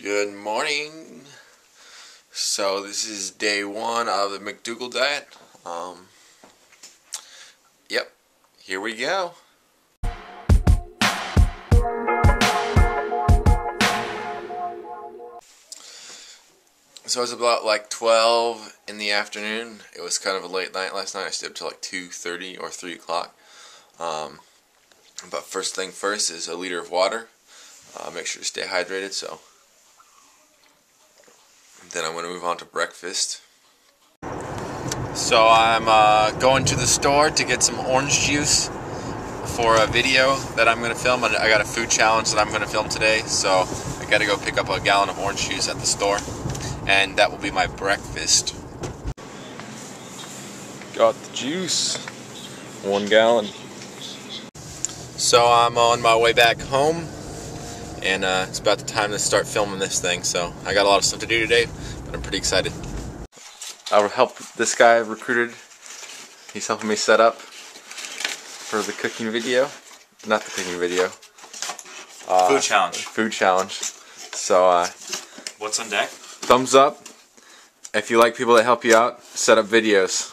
Good morning. So this is day one of the McDougall diet. Yep, here we go. So it was about like 12 in the afternoon. It was kind of a late night last night. I stayed up till like 2:30 or 3 o'clock. But first thing first is a liter of water. Make sure to stay hydrated. So then I'm going to move on to breakfast. So I'm going to the store to get some orange juice for a video that I'm going to film. I got a food challenge that I'm going to film today, so I got to go pick up a gallon of orange juice at the store, and that will be my breakfast. Got the juice, 1 gallon. So I'm on my way back home, and it's about the time to start filming this thing, so I got a lot of stuff to do today, but I'm pretty excited. I'll help this guy I recruited. He's helping me set up for the cooking video. Not the cooking video. Food challenge. Food challenge. So, what's on deck? Thumbs up if you like people that help you out set up videos.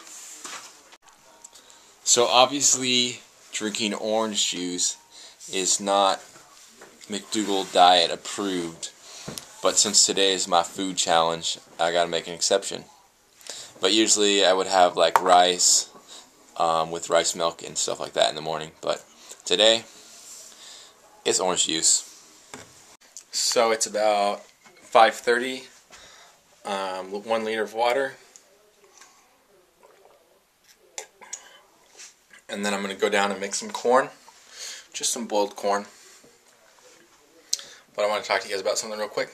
So obviously drinking orange juice is not McDougall diet approved, but since today is my food challenge, I gotta make an exception. But usually I would have like rice with rice milk and stuff like that in the morning, but today it's orange juice. So it's about 5:30, 1 liter of water, and then I'm gonna go down and make some corn, just some boiled corn. But I want to talk to you guys about something real quick.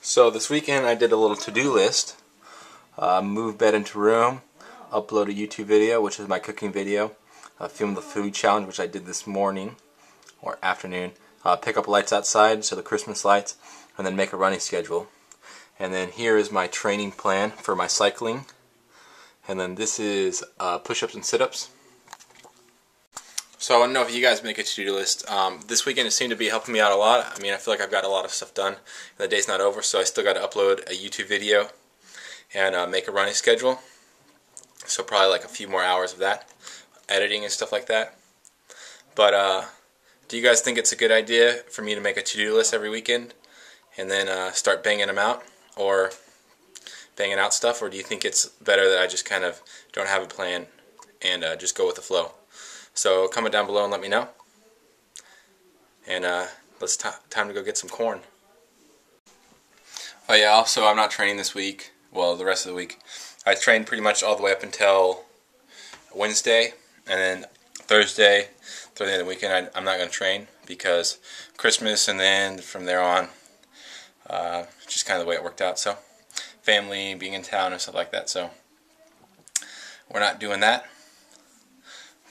So this weekend I did a little to-do list. Move bed into room, upload a YouTube video, which is my cooking video, film the food challenge, which I did this morning or afternoon, pick up lights outside, so the Christmas lights, and then make a running schedule. And then here is my training plan for my cycling. And then this is push-ups and sit-ups. So I don't know if you guys make a to-do list. This weekend it seemed to be helping me out a lot. I mean, I feel like I've got a lot of stuff done, and the day's not over, so I still got to upload a YouTube video and make a running schedule. So probably like a few more hours of that, editing and stuff like that. But do you guys think it's a good idea for me to make a to-do list every weekend and then start banging them out, or banging out stuff? Or do you think it's better that I just kind of don't have a plan and just go with the flow? So comment down below and let me know. And it's time to go get some corn. Oh yeah, also I'm not training this week. Well, the rest of the week. I trained pretty much all the way up until Wednesday. And then Thursday of the weekend, I'm not going to train because Christmas, and then from there on, just kind of the way it worked out. So family, being in town and stuff like that. So we're not doing that.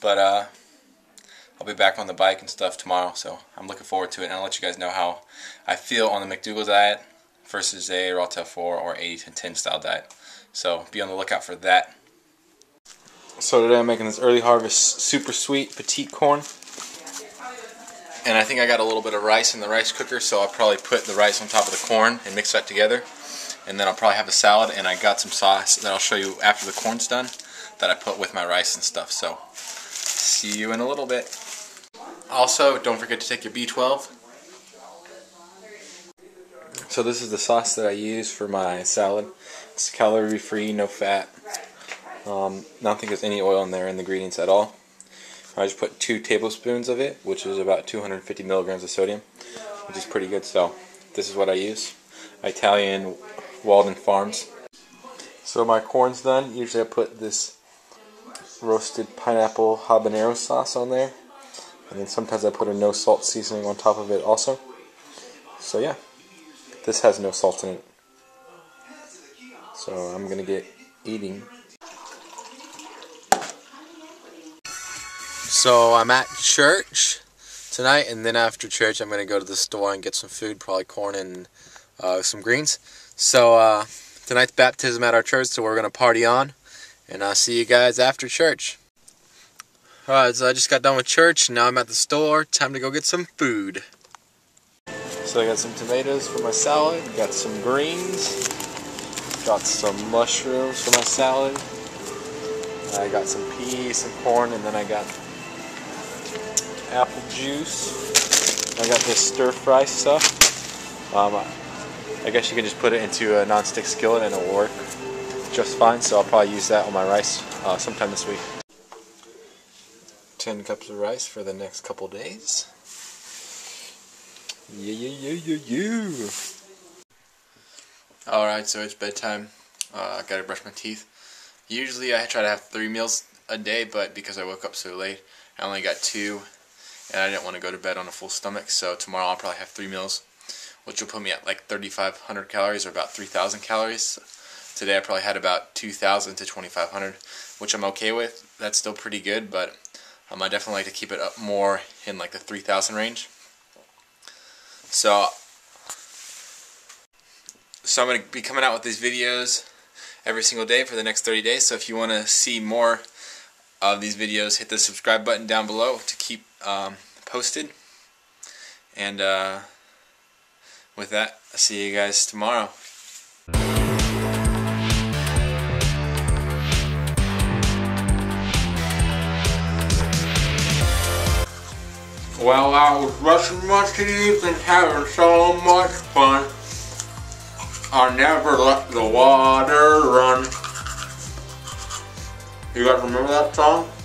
But I'll be back on the bike and stuff tomorrow, so I'm looking forward to it. And I'll let you guys know how I feel on the McDougall diet versus a raw till 4 or 80 to 10 style diet. So be on the lookout for that. So today I'm making this early harvest super sweet petite corn. And I think I got a little bit of rice in the rice cooker, so I'll probably put the rice on top of the corn and mix that together. And then I'll probably have a salad, and I got some sauce that I'll show you after the corn's done that I put with my rice and stuff. So see you in a little bit. Also, don't forget to take your B12. So this is the sauce that I use for my salad. It's calorie-free, no fat. I don't think there's any oil in there in the ingredients at all. I just put 2 tablespoons of it, which is about 250 milligrams of sodium, which is pretty good. So this is what I use. Italian Walden Farms. So my corn's done. Usually I put this roasted pineapple habanero sauce on there, and then sometimes I put a no salt seasoning on top of it also. So yeah, this has no salt in it, so I'm gonna get eating. So I'm at church tonight, and then after church I'm gonna go to the store and get some food, probably corn and some greens. So tonight's baptism at our church, so we're gonna party on. And I'll see you guys after church. Alright, so I just got done with church. Now I'm at the store. Time to go get some food. So I got some tomatoes for my salad, got some greens, got some mushrooms for my salad, I got some peas, some corn, and then I got apple juice. I got this stir-fry stuff. I guess you can just put it into a non-stick skillet and it'll work just fine, so I'll probably use that on my rice sometime this week. 10 cups of rice for the next couple days. Alright, so it's bedtime. I gotta brush my teeth. Usually I try to have 3 meals a day, but because I woke up so late, I only got 2, and I didn't want to go to bed on a full stomach, so tomorrow I'll probably have 3 meals, which will put me at like 3,500 calories, or about 3,000 calories. Today I probably had about 2,000 to 2,500, which I'm okay with. That's still pretty good, but I definitely like to keep it up more in like the 3,000 range. So I'm going to be coming out with these videos every single day for the next 30 days, so if you want to see more of these videos, hit the subscribe button down below to keep posted. And with that, I'll see you guys tomorrow. Well, I was brushing my teeth and having so much fun. I never let the water run. You guys remember that song?